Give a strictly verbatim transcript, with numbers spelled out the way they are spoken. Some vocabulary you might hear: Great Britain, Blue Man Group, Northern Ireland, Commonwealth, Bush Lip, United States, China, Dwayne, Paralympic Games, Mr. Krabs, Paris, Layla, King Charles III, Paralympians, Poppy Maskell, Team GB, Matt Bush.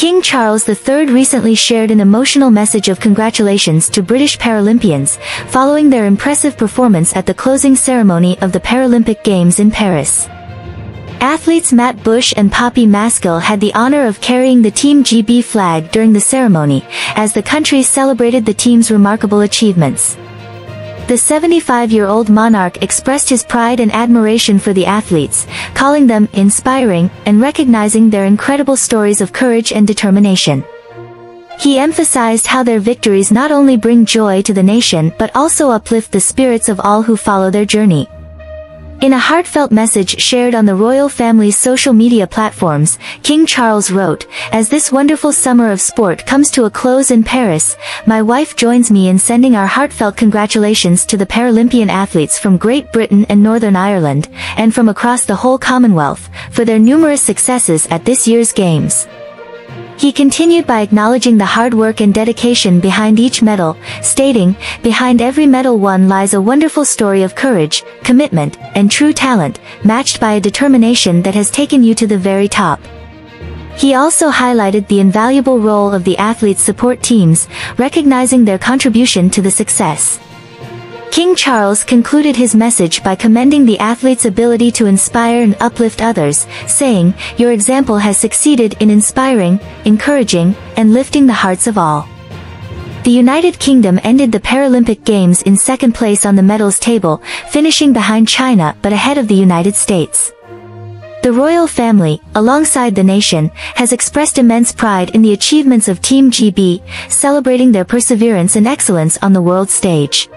King Charles the third recently shared an emotional message of congratulations to British Paralympians, following their impressive performance at the closing ceremony of the Paralympic Games in Paris. Athletes Matt Bush and Poppy Maskell had the honor of carrying the Team G B flag during the ceremony, as the country celebrated the team's remarkable achievements. The seventy-five-year-old monarch expressed his pride and admiration for the athletes, calling them inspiring and recognizing their incredible stories of courage and determination. He emphasized how their victories not only bring joy to the nation but also uplift the spirits of all who follow their journey. In a heartfelt message shared on the royal family's social media platforms, King Charles wrote, "As this wonderful summer of sport comes to a close in Paris, my wife joins me in sending our heartfelt congratulations to the Paralympian athletes from Great Britain and Northern Ireland, and from across the whole Commonwealth, for their numerous successes at this year's Games." He continued by acknowledging the hard work and dedication behind each medal, stating, "Behind every medal won lies a wonderful story of courage, commitment, and true talent, matched by a determination that has taken you to the very top." He also highlighted the invaluable role of the athletes' support teams, recognizing their contribution to the success. King Charles concluded his message by commending the athletes' ability to inspire and uplift others, saying, "Your example has succeeded in inspiring, encouraging, and lifting the hearts of all." The United Kingdom ended the Paralympic Games in second place on the medals table, finishing behind China but ahead of the United States. The royal family, alongside the nation, has expressed immense pride in the achievements of Team G B, celebrating their perseverance and excellence on the world stage.